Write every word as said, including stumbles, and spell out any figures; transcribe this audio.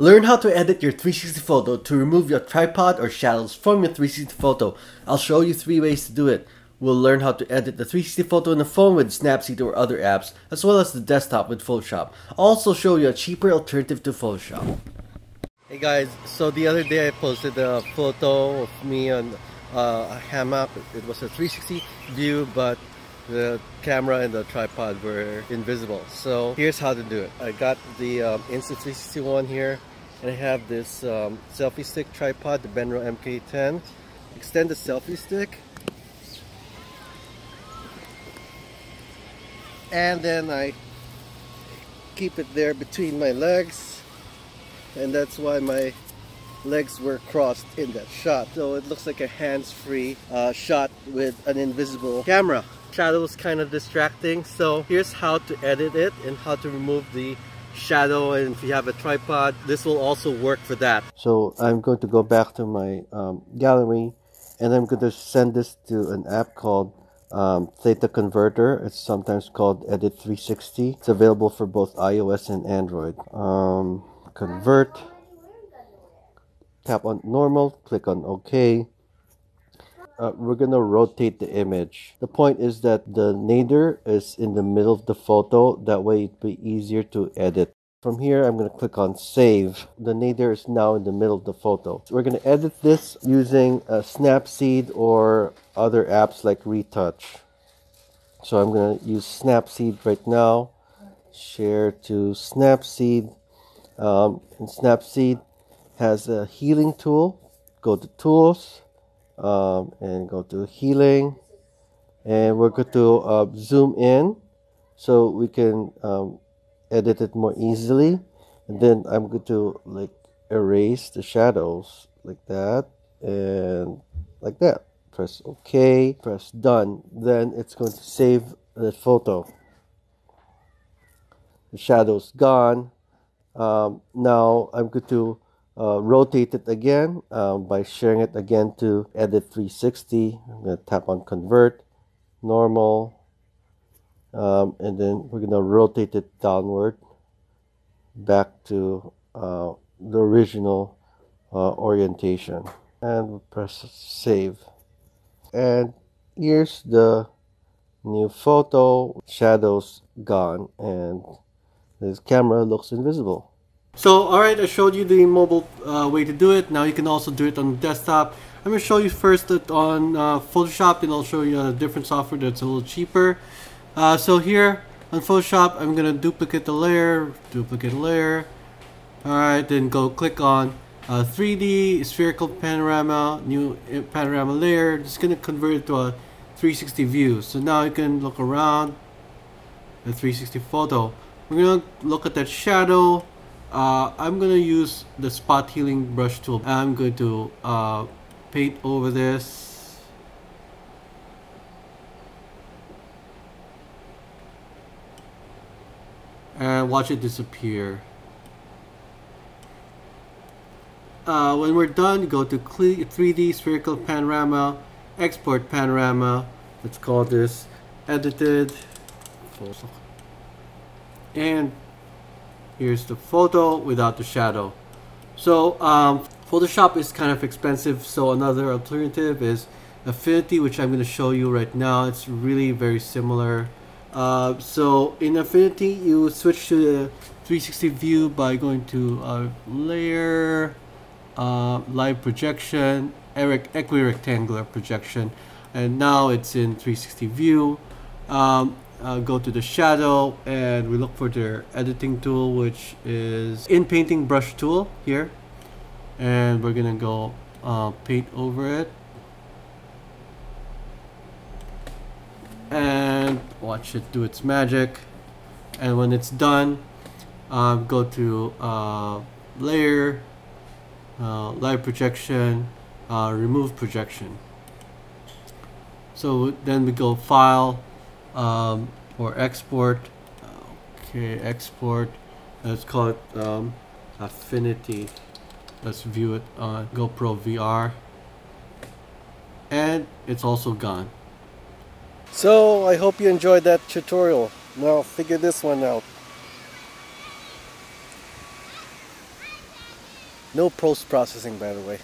Learn how to edit your three sixty photo to remove your tripod or shadows from your three sixty photo. I'll show you three ways to do it. We'll learn how to edit the three sixty photo on the phone with Snapseed or other apps, as well as the desktop with Photoshop. I'll also show you a cheaper alternative to Photoshop. Hey guys, so the other day I posted a photo of me on uh, a hammock. It was a three sixty view, but the camera and the tripod were invisible. So here's how to do it. I got the um, Insta three sixty one here, and I have this um, selfie stick tripod, the Benro M K ten. Extend the selfie stick, and then I keep it there between my legs, and that's why my legs were crossed in that shot. So it looks like a hands-free uh, shot with an invisible camera. Shadow was kind of distracting, so here's how to edit it and how to remove the shadow. And if you have a tripod, this will also work for that. So I'm going to go back to my um, gallery, and I'm going to send this to an app called um, Theta Converter. It's sometimes called edit three sixty. It's available for both iOS and Android. Um, convert, tap on normal, click on OK. Uh, we're going to rotate the image. The point is that the nadir is in the middle of the photo. That way it'd be easier to edit. From here, I'm going to click on save. The nadir is now in the middle of the photo. So we're going to edit this using uh, Snapseed or other apps like Retouch. So I'm going to use Snapseed right now. Share to Snapseed. Um, and Snapseed has a healing tool. Go to tools. Um, and go to healing, and we're going to uh, zoom in so we can um, edit it more easily. And then I'm going to like erase the shadows like that and like that. Press OK, press done. Then it's going to save the photo. The shadow's gone. Um, now I'm going to Uh, rotate it again um, by sharing it again to edit three sixty. I'm going to tap on convert, normal, um, and then we're going to rotate it downward back to uh, the original uh, orientation, and we'll press save. And here's the new photo. Shadows gone, and this camera looks invisible. So, alright, I showed you the mobile uh, way to do it. Now you can also do it on the desktop. I'm going to show you first that on uh, Photoshop, and I'll show you a different software that's a little cheaper. Uh, so here on Photoshop, I'm going to duplicate the layer, duplicate layer. Alright, then go click on uh, three D, spherical panorama, new panorama layer. Just going to convert it to a three sixty view. So now you can look around the three sixty photo. We're going to look at that shadow. Uh, I'm going to use the spot healing brush tool. I'm going to uh, paint over this. And watch it disappear. Uh, when we're done, go to three D spherical panorama, export panorama. Let's call this edited. And here's the photo without the shadow. So um, Photoshop is kind of expensive, so another alternative is Affinity, which I'm going to show you right now. It's really very similar. Uh, so in Affinity, you switch to the three sixty view by going to uh, Layer, uh, Live Projection, Equirectangular Projection, and now it's in three sixty view. Um, Uh, go to the shadow, and we look for their editing tool, which is in painting brush tool here, and we're gonna go uh, paint over it and watch it do its magic. And when it's done, um, go to uh, layer, uh, live projection, uh, remove projection. So then we go file, Um, or export. Okay, export. Let's call it um, Affinity. Let's view it on GoPro V R, and it's also gone. So I hope you enjoyed that tutorial. Now figure this one out. No post-processing, by the way.